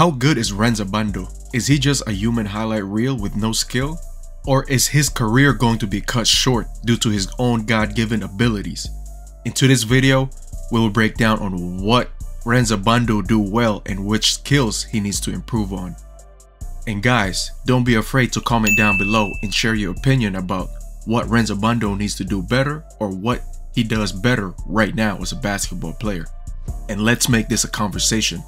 How good is Rhenz Abando? Is he just a human highlight reel with no skill? Or is his career going to be cut short due to his own God-given abilities? In today's video, we will break down on what Rhenz Abando do well and which skills he needs to improve on. And guys, don't be afraid to comment down below and share your opinion about what Rhenz Abando needs to do better or what he does better right now as a basketball player. And let's make this a conversation.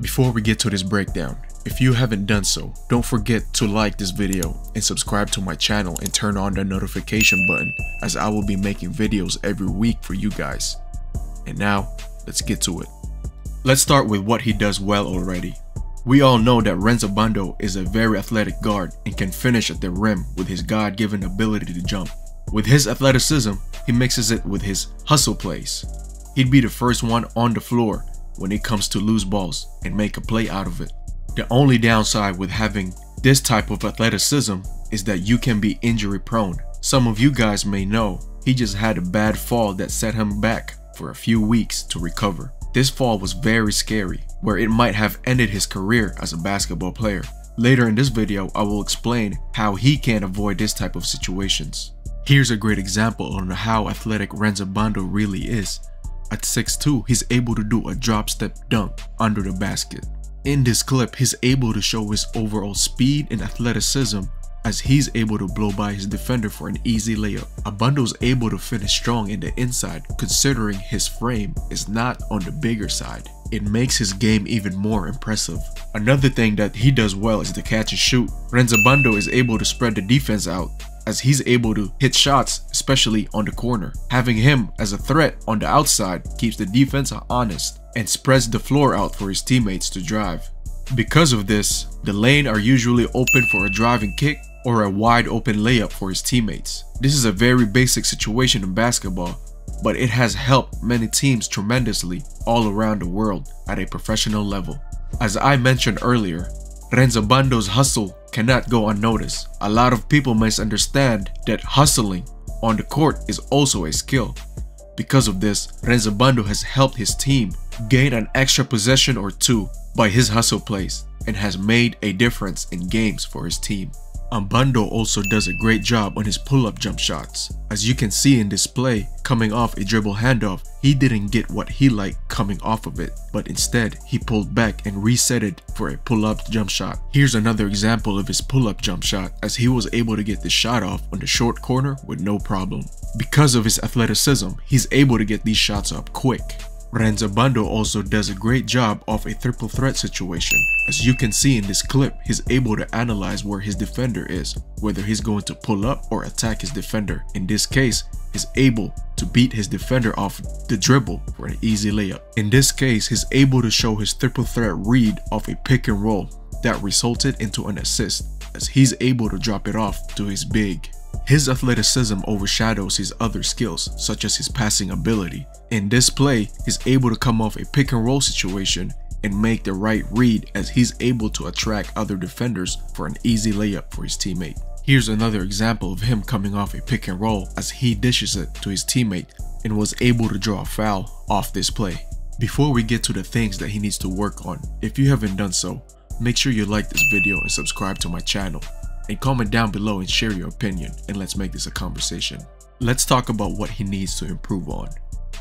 Before we get to this breakdown, if you haven't done so, don't forget to like this video and subscribe to my channel and turn on the notification button, as I will be making videos every week for you guys. And now, let's get to it. Let's start with what he does well already. We all know that Rhenz Abando is a very athletic guard and can finish at the rim with his God-given ability to jump. With his athleticism, he mixes it with his hustle plays. He'd be the first one on the floor when it comes to loose balls and make a play out of it. The only downside with having this type of athleticism is that you can be injury prone. Some of you guys may know he just had a bad fall that set him back for a few weeks to recover. This fall was very scary, where it might have ended his career as a basketball player. Later in this video, I will explain how he can avoid this type of situations. Here's a great example on how athletic Rhenz Abando really is. At 6'2", he's able to do a drop step dunk under the basket. In this clip, he's able to show his overall speed and athleticism as he's able to blow by his defender for an easy layup. Abando's able to finish strong in the inside considering his frame is not on the bigger side. It makes his game even more impressive. Another thing that he does well is the catch and shoot. Rhenz Abando is able to spread the defense out as he's able to hit shots, especially on the corner. Having him as a threat on the outside keeps the defense honest and spreads the floor out for his teammates to drive. Because of this, the lane are usually open for a driving kick or a wide open layup for his teammates. This is a very basic situation in basketball, but it has helped many teams tremendously all around the world at a professional level. As I mentioned earlier, Rhenz Abando's hustle cannot go unnoticed. A lot of people misunderstand that hustling on the court is also a skill. Because of this, Rhenz Abando has helped his team gain an extra possession or two by his hustle plays and has made a difference in games for his team. Abando also does a great job on his pull-up jump shots. As you can see in this play, coming off a dribble handoff, he didn't get what he liked coming off of it, but instead he pulled back and reset it for a pull-up jump shot. Here's another example of his pull-up jump shot as he was able to get the shot off on the short corner with no problem. Because of his athleticism, he's able to get these shots up quick. Rhenz Abando also does a great job off a triple threat situation. As you can see in this clip, he's able to analyze where his defender is, whether he's going to pull up or attack his defender. In this case, he's able to beat his defender off the dribble for an easy layup. In this case, he's able to show his triple threat read off a pick and roll that resulted into an assist, as he's able to drop it off to his big. His athleticism overshadows his other skills, such as his passing ability. In this play, he's able to come off a pick and roll situation and make the right read as he's able to attract other defenders for an easy layup for his teammate. Here's another example of him coming off a pick and roll as he dishes it to his teammate and was able to draw a foul off this play. Before we get to the things that he needs to work on, if you haven't done so, make sure you like this video and subscribe to my channel. And comment down below and share your opinion, and let's make this a conversation. Let's talk about what he needs to improve on.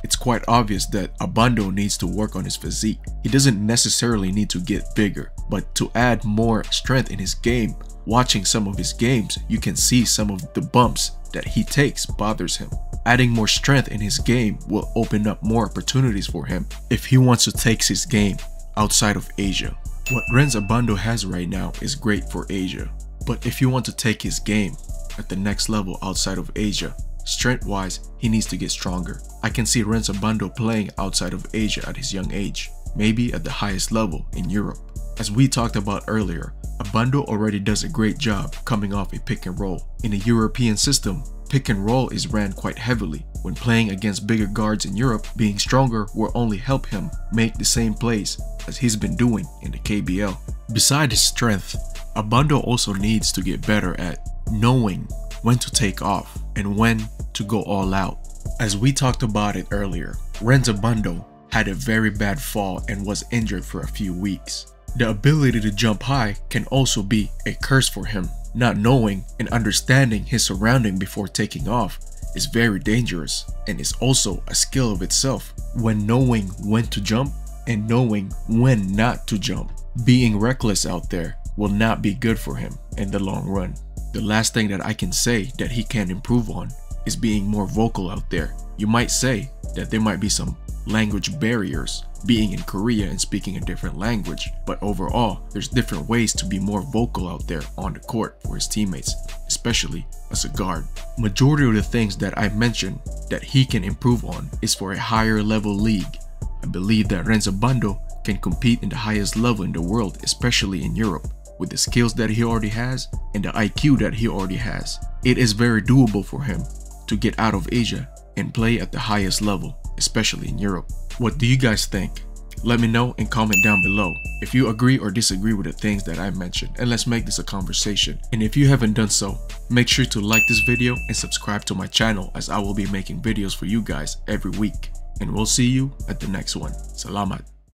It's quite obvious that Abando needs to work on his physique. He doesn't necessarily need to get bigger, but to add more strength in his game, watching some of his games, you can see some of the bumps that he takes bothers him. Adding more strength in his game will open up more opportunities for him if he wants to take his game outside of Asia. What Rhenz Abando has right now is great for Asia. But if you want to take his game at the next level outside of Asia, strength-wise, he needs to get stronger. I can see Rhenz Abando playing outside of Asia at his young age, maybe at the highest level in Europe. As we talked about earlier, Abando already does a great job coming off a pick and roll. In the European system, pick and roll is ran quite heavily. When playing against bigger guards in Europe, being stronger will only help him make the same plays as he's been doing in the KBL. Besides his strength, Abando also needs to get better at knowing when to take off and when to go all out. As we talked about it earlier, Rhenz Abando had a very bad fall and was injured for a few weeks. The ability to jump high can also be a curse for him. Not knowing and understanding his surrounding before taking off is very dangerous and is also a skill of itself. When knowing when to jump and knowing when not to jump, being reckless out there will not be good for him in the long run. The last thing that I can say that he can improve on is being more vocal out there. You might say that there might be some language barriers being in Korea and speaking a different language, but overall there's different ways to be more vocal out there on the court for his teammates, especially as a guard. Majority of the things that I mentioned that he can improve on is for a higher level league. I believe that Rhenz Abando can compete in the highest level in the world, especially in Europe, with the skills that he already has and the IQ that he already has. It is very doable for him to get out of Asia and play at the highest level, especially in Europe. What do you guys think? Let me know and comment down below if you agree or disagree with the things that I mentioned, and let's make this a conversation. And if you haven't done so, make sure to like this video and subscribe to my channel, as I will be making videos for you guys every week. And we'll see you at the next one. Salamat.